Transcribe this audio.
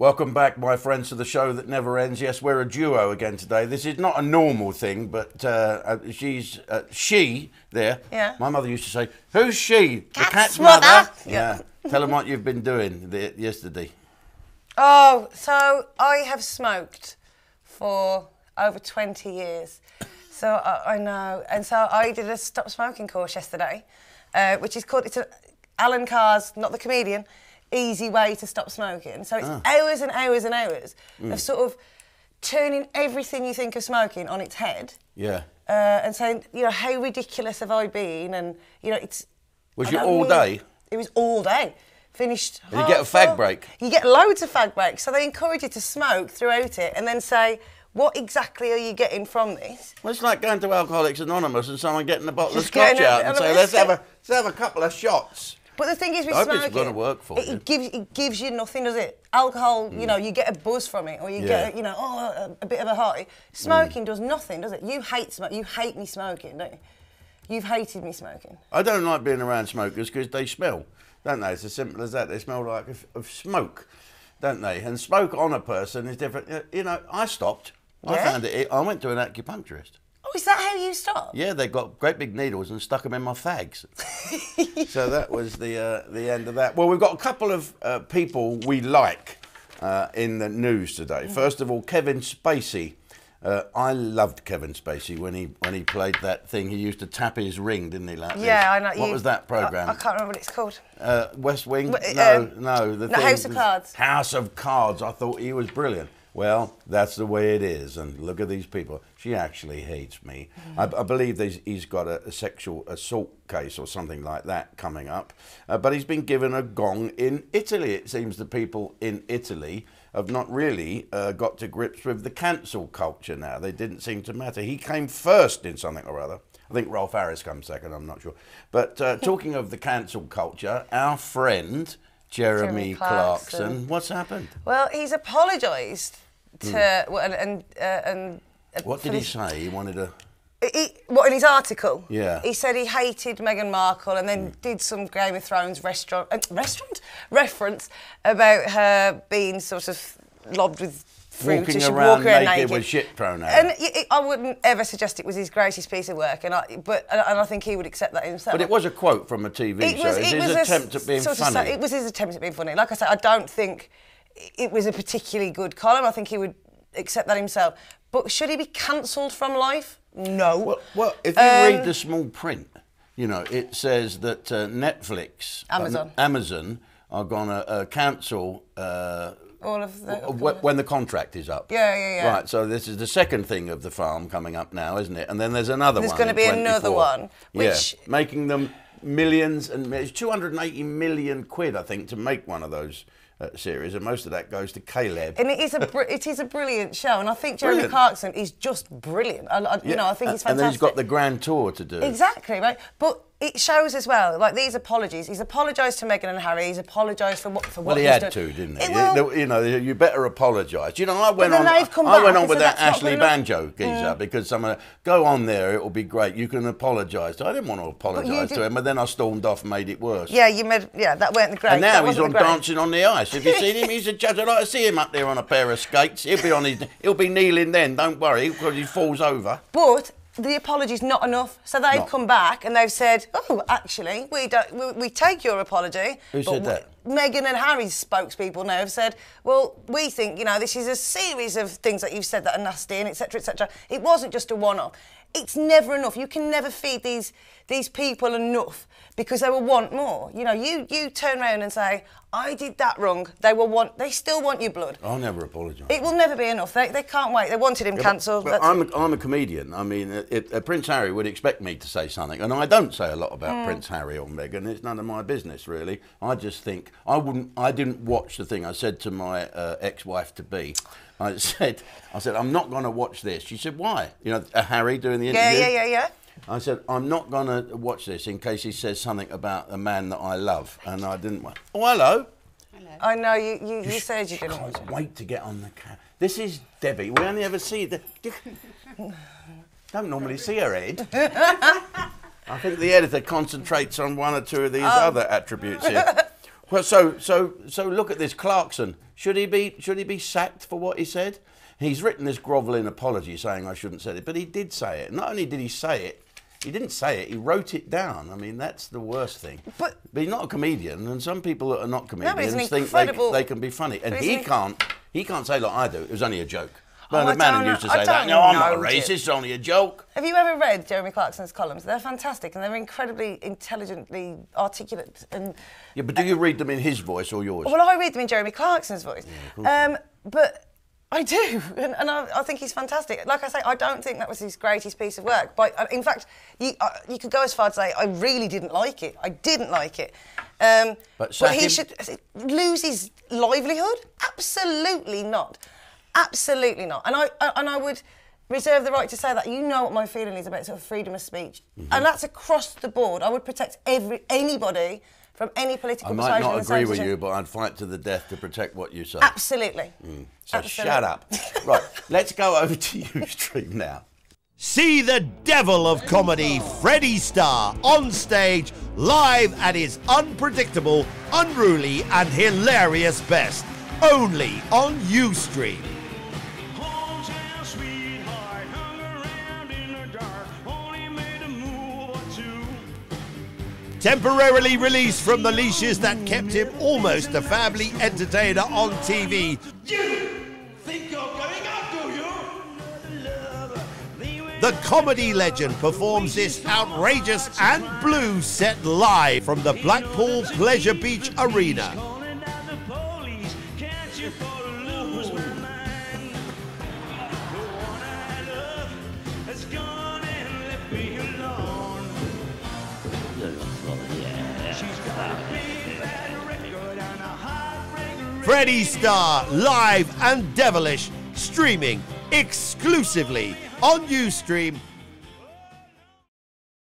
Welcome back, my friends, to the show that never ends. Yes, we're a duo again today. This is not a normal thing, but she there. Yeah. My mother used to say, "Who's she? Cat's the cat's mother." Yeah. Tell them what you've been doing yesterday. Oh, so I have smoked for over 20 years. So I know, and so I did a stop smoking course yesterday, which is called Alan Carr's, not the comedian, easy way to stop smoking. So it's hours and hours and hours of sort of turning everything you think of smoking on its head. Yeah. And saying, you know, how ridiculous have I been? And you know, it's. Was it all day? It was all day. Finished. And you get a fag break. You get loads of fag breaks. So they encourage you to smoke throughout it, and then say, what exactly are you getting from this? Well, it's like going to Alcoholics Anonymous and someone getting a bottle of scotch out and say, let's have a couple of shots. But the thing is, with smoking, it's going to work for you. It gives you nothing, does it? Alcohol, you know, you get a buzz from it, or you get, you know, a bit of a high. Smoking does nothing, does it? You hate smoking. You hate me smoking, don't you? You've hated me smoking. I don't like being around smokers because they smell, don't they? It's as simple as that. They smell like of smoke, don't they? And smoke on a person is different. You know, I stopped. Yeah. I found it. I went to an acupuncturist. Oh, is that how you stopped? Yeah, they got great big needles and stuck them in my fags. So that was the end of that. Well, we've got a couple of people we like in the news today. First of all, Kevin Spacey. I loved Kevin Spacey when he played that thing. He used to tap his ring, didn't he? Like I know. What was that programme? I can't remember what it's called. West Wing? House of Cards. House of Cards. I thought he was brilliant. Well, that's the way it is, and look at these people. She actually hates me. I believe he's got a sexual assault case or something like that coming up, but he's been given a gong in Italy. It seems the people in Italy have not really got to grips with the cancel culture now. They didn't seem to matter. He came first in something or other. I think Rolf Harris comes second, I'm not sure. But talking of the cancel culture, our friend Jeremy Clarkson. What's happened? Well, he's apologised to what did he say? He wanted a. In his article? Yeah. He said he hated Meghan Markle and then did some Game of Thrones reference about her being sort of lobbed with fruit. Walking around naked with shit thrown at her. And I wouldn't ever suggest it was his greatest piece of work, and I think he would accept that himself. But it was a quote from a TV show. It was his attempt at being funny. It was his attempt at being funny. Like I said, I don't think it was a particularly good column. I think he would accept that himself. But should he be cancelled from life? No. Well, if you read the small print, you know, it says that Netflix, Amazon are going to cancel all of the when the contract is up. Yeah. Right, so this is the second thing of the farm coming up now, isn't it? And then there's going to be another one. Which making them millions and millions, 280 million quid, I think, to make one of those series, and most of that goes to Caleb. And it is a brilliant show, and I think Jeremy Clarkson is just brilliant. You know, I think he's fantastic. And then he's got the Grand Tour to do. Exactly, right? But it shows as well, like these apologies. He's apologised to Meghan and Harry. He's apologised for what he's done. Well, he had to, didn't he? You know, you better apologise. You know, I went on with that Ashley Banjo geezer because someone go on there. It will be great. You can apologise. I didn't want to apologise to him, but then I stormed off, and made it worse. Yeah, you made. Yeah, that weren't the great. And now he's on Dancing on the Ice. Have you seen him? He's a judge. I'd like to see him up there on a pair of skates. He'll be on his. He'll be kneeling then. Don't worry, because he falls over. But the apology's not enough, so they've come back and they've said, "Oh, actually, we take your apology." Who said that? Meghan and Harry's spokespeople now have said, "Well, we think you know this is a series of things that you've said that are nasty and etc. etc. It wasn't just a one-off. It's never enough. You can never feed these people enough because they will want more. You know, you turn round and say, I did that wrong. They still want your blood. I'll never apologise. It will never be enough. They can't wait. They wanted him cancelled. But I'm a comedian. I mean, Prince Harry would expect me to say something, and I don't say a lot about Prince Harry or Meghan. It's none of my business, really. I just think I didn't watch the thing. I said to my ex-wife to be. I said, I'm not going to watch this. She said, why? You know, Harry doing the interview. Yeah. I said, I'm not going to watch this in case he says something about a man that I love. And I didn't watch. Oh, hello. Hello. I know, you said you didn't watch it. I can't wait to get on the camera. This is Debbie. We only ever see... Don't normally see her head. I think the editor concentrates on one or two of these other attributes here. Well, so look at this Clarkson. Should he be sacked for what he said? He's written this grovelling apology saying I shouldn't say it, but he did say it. Not only did he say it, he didn't say it, he wrote it down. I mean, that's the worst thing. But he's not a comedian, and some people that are not comedians think they can be funny. And he can't say, like I do, it was only a joke. Bernard Manning used to say that. No, I'm not a racist, it's only a joke. Have you ever read Jeremy Clarkson's columns? They're fantastic, and they're incredibly intelligently articulate. And yeah, but do you read them in his voice or yours? Well, I read them in Jeremy Clarkson's voice. Yeah, but I do, and I think he's fantastic. Like I say, I don't think that was his greatest piece of work. But in fact, you could go as far as to say, I really didn't like it. I didn't like it. But he should lose his livelihood? Absolutely not. Absolutely not, and I would reserve the right to say that. You know what my feeling is about sort of freedom of speech, and that's across the board. I would protect anybody from any political persuasion. I might not agree with you, but I'd fight to the death to protect what you say. Absolutely. So absolutely. Shut up. Right, let's go over to Ustream now. See the devil of comedy, Freddie Starr, on stage, live at his unpredictable, unruly, and hilarious best. Only on Ustream. Temporarily released from the leashes that kept him almost a family entertainer on TV. You think you're going up, do you? The comedy legend performs this outrageous and blue set live from the Blackpool Pleasure Beach Arena. Freddie Starr, live and devilish, streaming exclusively on Ustream